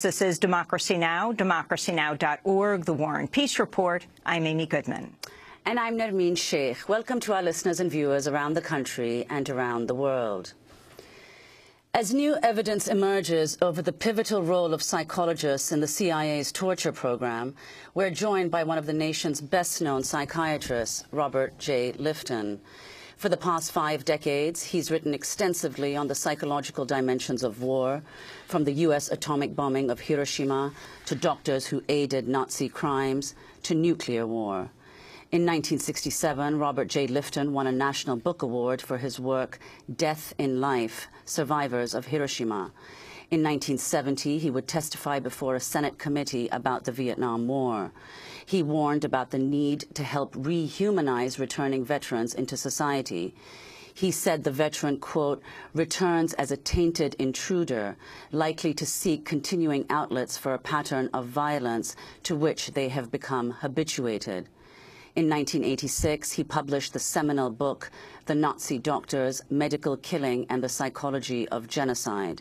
This is Democracy Now!, democracynow.org, The War and Peace Report. I'm Amy Goodman. And I'm Nermeen Sheikh. Welcome to our listeners and viewers around the country and around the world. As new evidence emerges over the pivotal role of psychologists in the CIA's torture program, we're joined by one of the nation's best-known psychiatrists, Robert Jay Lifton. For the past 5 decades, he's written extensively on the psychological dimensions of war, from the U.S. atomic bombing of Hiroshima to doctors who aided Nazi crimes to nuclear war. In 1967, Robert Jay Lifton won a National Book Award for his work, Death in Life: Survivors of Hiroshima. In 1970, he would testify before a Senate committee about the Vietnam War. He warned about the need to help rehumanize returning veterans into society. He said the veteran, quote, returns as a tainted intruder, likely to seek continuing outlets for a pattern of violence to which they have become habituated. In 1986, he published the seminal book, The Nazi Doctors: Medical Killing and the Psychology of Genocide.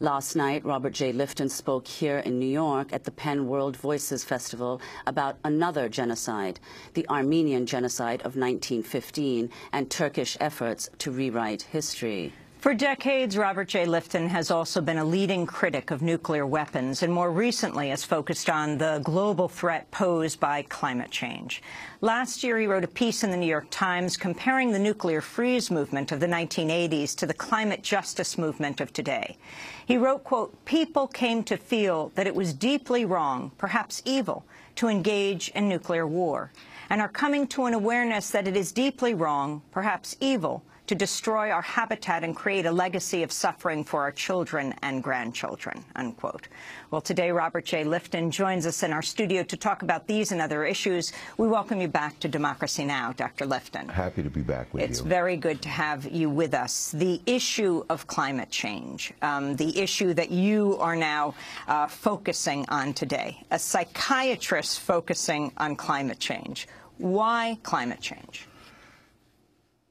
Last night, Robert Jay Lifton spoke here in New York at the PEN World Voices Festival about another genocide, the Armenian Genocide of 1915, and Turkish efforts to rewrite history. For decades, Robert Jay Lifton has also been a leading critic of nuclear weapons and more recently has focused on the global threat posed by climate change. Last year, he wrote a piece in The New York Times comparing the nuclear freeze movement of the 1980s to the climate justice movement of today. He wrote, quote, people came to feel that it was deeply wrong, perhaps evil, to engage in nuclear war, and are coming to an awareness that it is deeply wrong, perhaps evil, to destroy our habitat and create a legacy of suffering for our children and grandchildren, unquote. Well, today, Robert Jay Lifton joins us in our studio to talk about these and other issues. We welcome you back to Democracy Now!, Dr. Lifton. Happy to be back with you. It's very good to have you with us. The issue of climate change, the issue that you are now focusing on today, a psychiatrist focusing on climate change. Why climate change?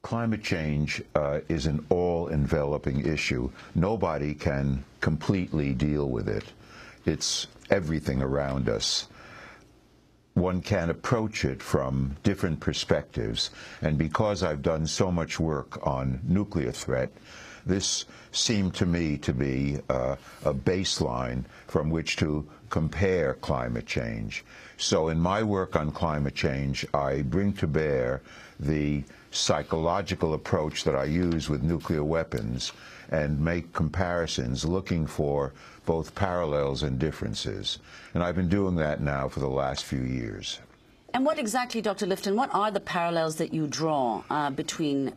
Climate change is an all-enveloping issue. Nobody can completely deal with it. It's everything around us. One can approach it from different perspectives. And because I've done so much work on nuclear threat, this seemed to me to be a baseline from which to compare climate change. So in my work on climate change, I bring to bear the psychological approach that I use with nuclear weapons and make comparisons looking for both parallels and differences. And I've been doing that now for the last few years. And what exactly, Dr. Lifton, what are the parallels that you draw between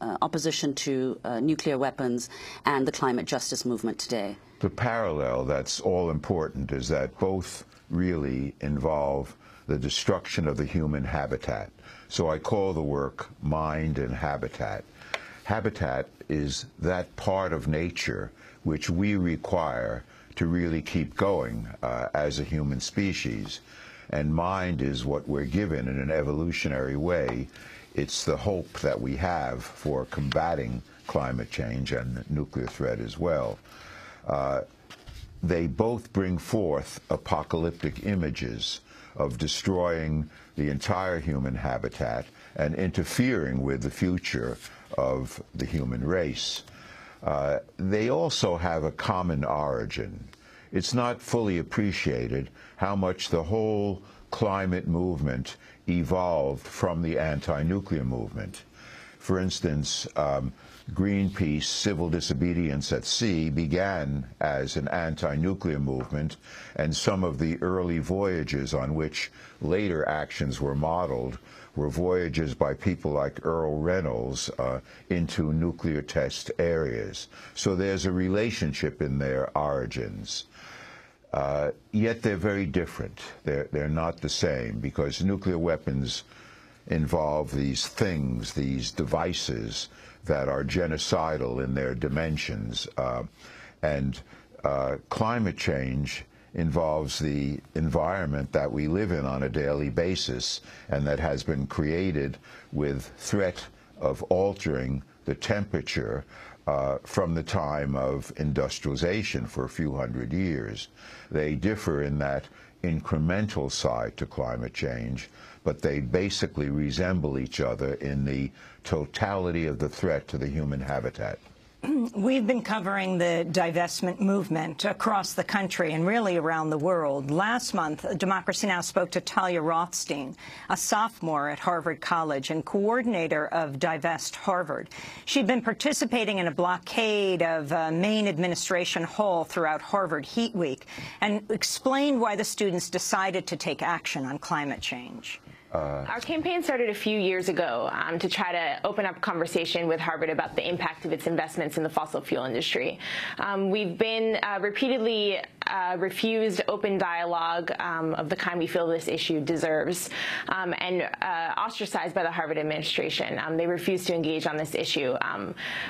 opposition to nuclear weapons and the climate justice movement today? The parallel that's all important is that both really involve the destruction of the human habitat. So I call the work Mind and Habitat. Habitat is that part of nature which we require to really keep going as a human species. And mind is what we're given in an evolutionary way. It's the hope that we have for combating climate change and nuclear threat as well. They both bring forth apocalyptic images of destroying the entire human habitat and interfering with the future of the human race. They also have a common origin. It's not fully appreciated how much the whole climate movement evolved from the anti-nuclear movement. For instance, Greenpeace Civil Disobedience at Sea began as an anti-nuclear movement, and some of the early voyages on which later actions were modeled were voyages by people like Earl Reynolds into nuclear test areas. So there's a relationship in their origins. Yet they're very different. They're not the same, because nuclear weapons involve these things, these devices that are genocidal in their dimensions. And climate change involves the environment that we live in on a daily basis and that has been created with threat of altering the temperature from the time of industrialization for a few hundred years. They differ in that incremental side to climate change, but they basically resemble each other in the totality of the threat to the human habitat. We've been covering the divestment movement across the country and really around the world. Last month, Democracy Now! Spoke to Talia Rothstein, a sophomore at Harvard College and coordinator of Divest Harvard. She'd been participating in a blockade of Main Administration Hall throughout Harvard Heat Week and explained why the students decided to take action on climate change. Our campaign started a few years ago to try to open up conversation with Harvard about the impact of its investments in the fossil fuel industry. We've been repeatedly refused open dialogue of the kind we feel this issue deserves, and ostracized by the Harvard administration. They refused to engage on this issue.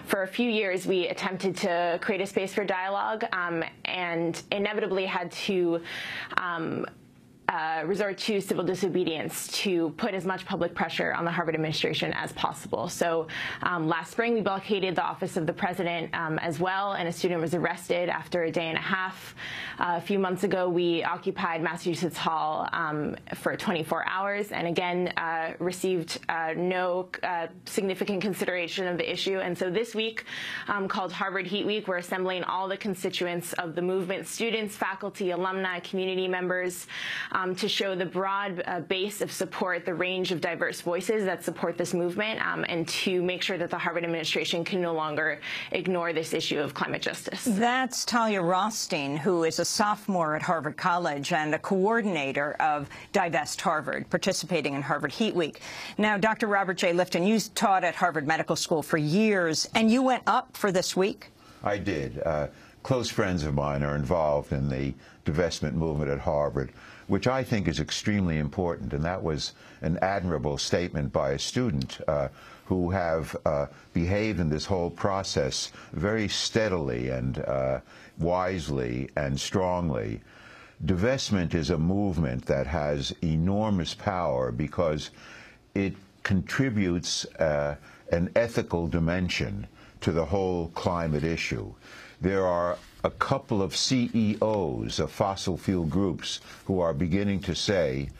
For a few years, we attempted to create a space for dialogue and inevitably had to resort to civil disobedience to put as much public pressure on the Harvard administration as possible. So last spring, we blockaded the office of the president as well, and a student was arrested after a day and a half. A few months ago, we occupied Massachusetts Hall for 24 hours and again received no significant consideration of the issue. And so this week, called Harvard Heat Week, we're assembling all the constituents of the movement, students, faculty, alumni, community members, to show the broad base of support, the range of diverse voices that support this movement, and to make sure that the Harvard administration can no longer ignore this issue of climate justice. That's Talia Rothstein, who is a sophomore at Harvard College and a coordinator of Divest Harvard, participating in Harvard Heat Week. Now, Dr. Robert J. Lifton, you taught at Harvard Medical School for years, and you went up for this week? I did. Close friends of mine are involved in the divestment movement at Harvard, which I think is extremely important, and that was an admirable statement by a student who have behaved in this whole process very steadily and wisely and strongly. Divestment is a movement that has enormous power because it contributes an ethical dimension to the whole climate issue. There are a couple of CEOs of fossil fuel groups who are beginning to say,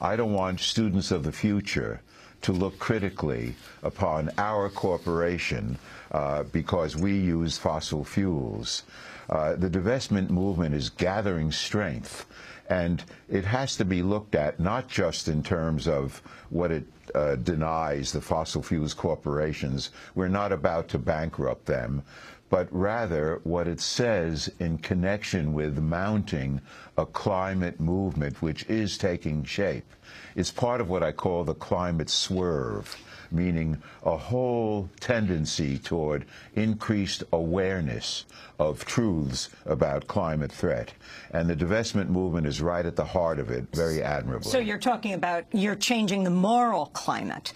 I don't want students of the future to look critically upon our corporation because we use fossil fuels. The divestment movement is gathering strength, and it has to be looked at not just in terms of what it denies the fossil fuels corporations. We're not about to bankrupt them, but rather what it says in connection with mounting a climate movement which is taking shape. It's part of what I call the climate swerve, meaning a whole tendency toward increased awareness of truths about climate threat. And the divestment movement is right at the heart of it, very admirable. So you're talking about you're changing the moral climate.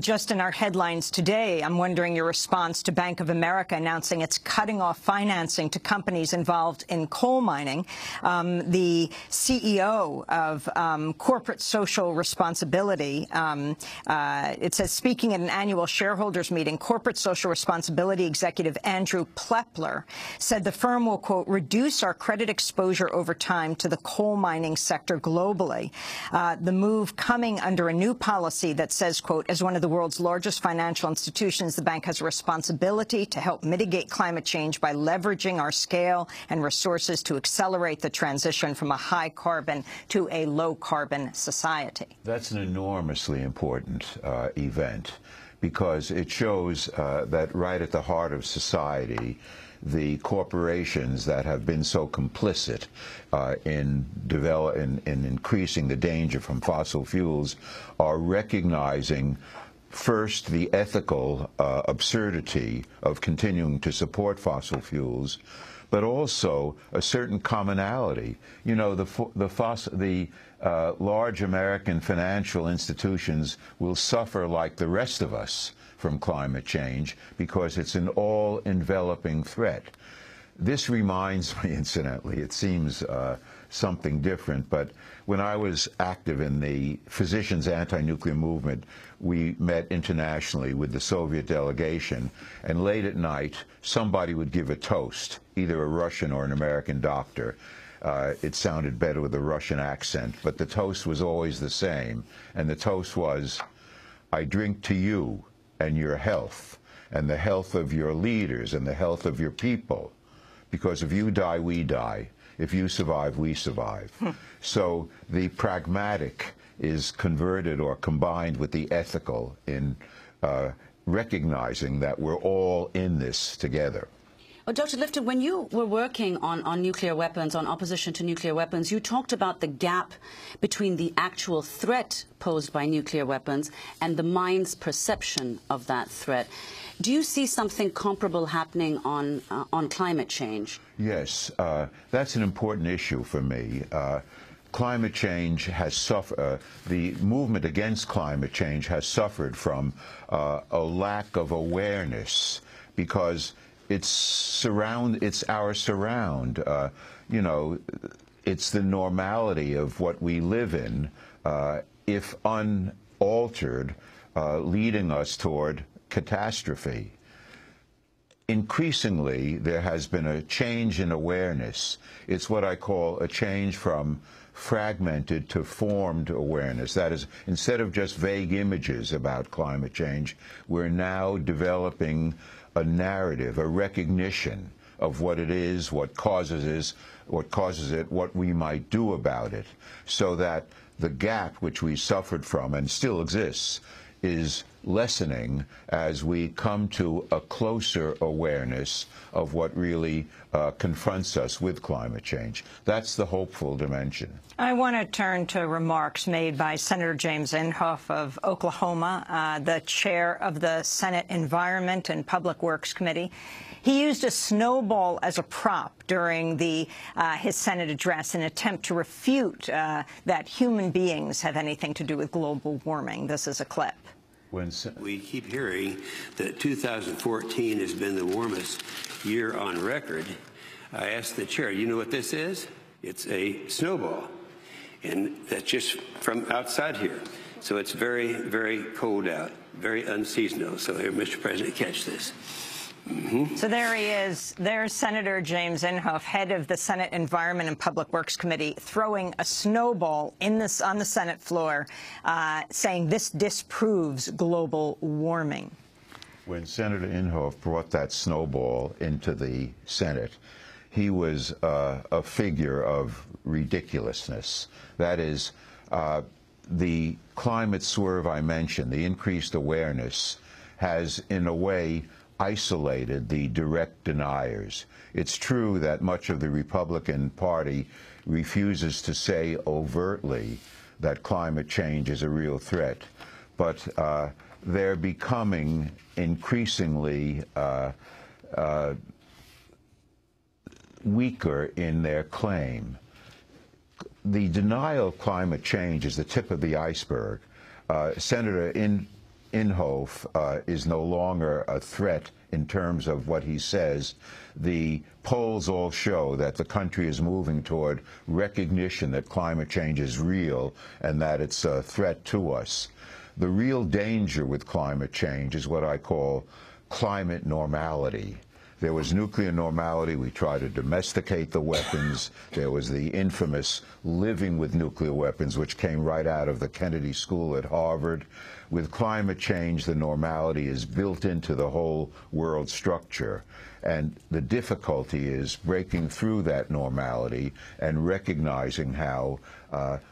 Just in our headlines today, I'm wondering your response to Bank of America announcing it's cutting off financing to companies involved in coal mining. The CEO of Corporate Social Responsibility, it says, speaking at an annual shareholders meeting, Corporate Social Responsibility Executive Andrew Plepler said the firm will, quote, reduce our credit exposure over time to the coal mining sector globally. The move coming under a new policy that says, quote, as one of the world's largest financial institutions, the bank has a responsibility to help mitigate climate change by leveraging our scale and resources to accelerate the transition from a high-carbon to a low-carbon society. That's an enormously important event, because it shows that right at the heart of society, the corporations that have been so complicit in increasing the danger from fossil fuels are recognizing first the ethical absurdity of continuing to support fossil fuels, but also a certain commonality. You know, the large American financial institutions will suffer like the rest of us from climate change because it's an all-enveloping threat. This reminds me, incidentally, it seems something different, but when I was active in the physicians' anti-nuclear movement, we met internationally with the Soviet delegation, and late at night, somebody would give a toast, either a Russian or an American doctor. It sounded better with a Russian accent, but the toast was always the same, and the toast was, I drink to you and your health, and the health of your leaders, and the health of your people, because if you die, we die. If you survive, we survive. So the pragmatic is converted or combined with the ethical in recognizing that we're all in this together. Well, Dr. Lifton, when you were working on nuclear weapons, on opposition to nuclear weapons, you talked about the gap between the actual threat posed by nuclear weapons and the mind's perception of that threat. Do you see something comparable happening on climate change? Yes, that's an important issue for me. Climate change has suffered, the movement against climate change has suffered from a lack of awareness because it's our surround. You know, it's the normality of what we live in, if unaltered, leading us toward catastrophe. Increasingly, there has been a change in awareness. It's what I call a change from fragmented to formed awareness. That is, instead of just vague images about climate change, we're now developing a narrative, a recognition of what it is, what causes it, what we might do about it, so that the gap which we suffered from and still exists is lessening as we come to a closer awareness of what really confronts us with climate change. That's the hopeful dimension. I want to turn to remarks made by Senator James Inhofe of Oklahoma, the chair of the Senate Environment and Public Works Committee. He used a snowball as a prop during his Senate address in an attempt to refute that human beings have anything to do with global warming. This is a clip. We keep hearing that 2014 has been the warmest year on record. I asked the chair, you know what this is? It's a snowball, and that's just from outside here. So it's very, very cold out, very unseasonal. So here, Mr. President, catch this. Mm-hmm. So there he is. There's Senator James Inhofe, head of the Senate Environment and Public Works Committee, throwing a snowball on the Senate floor, saying this disproves global warming. When Senator Inhofe brought that snowball into the Senate, he was a figure of ridiculousness. That is, the climate swerve I mentioned, the increased awareness, has, in a way, isolated the direct deniers. It's true that much of the Republican Party refuses to say overtly that climate change is a real threat, but they're becoming increasingly weaker in their claim. The denial of climate change is the tip of the iceberg. Senator Inhofe is no longer a threat in terms of what he says. The polls all show that the country is moving toward recognition that climate change is real and that it's a threat to us. The real danger with climate change is what I call climate normality. There was nuclear normality. We tried to domesticate the weapons. There was the infamous living with nuclear weapons, which came right out of the Kennedy School at Harvard. With climate change, the normality is built into the whole world structure. And the difficulty is breaking through that normality and recognizing how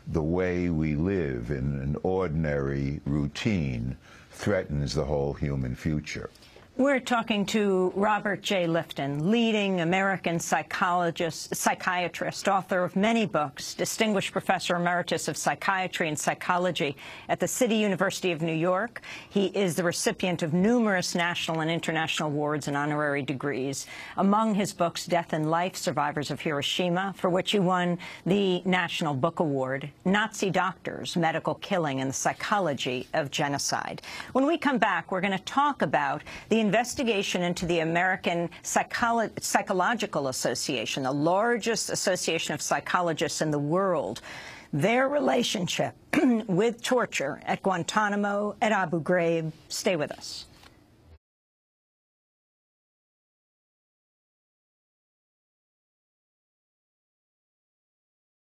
the way we live in an ordinary routine threatens the whole human future. We're talking to Robert Jay Lifton, leading American psychiatrist, author of many books, distinguished professor emeritus of psychiatry and psychology at the City University of New York. He is the recipient of numerous national and international awards and honorary degrees. Among his books, Death in Life: Survivors of Hiroshima, for which he won the National Book Award, Nazi Doctors: Medical Killing and the Psychology of Genocide. When we come back, we're going to talk about the investigation into the American Psychological Association, the largest association of psychologists in the world, their relationship with torture at Guantanamo, at Abu Ghraib. Stay with us.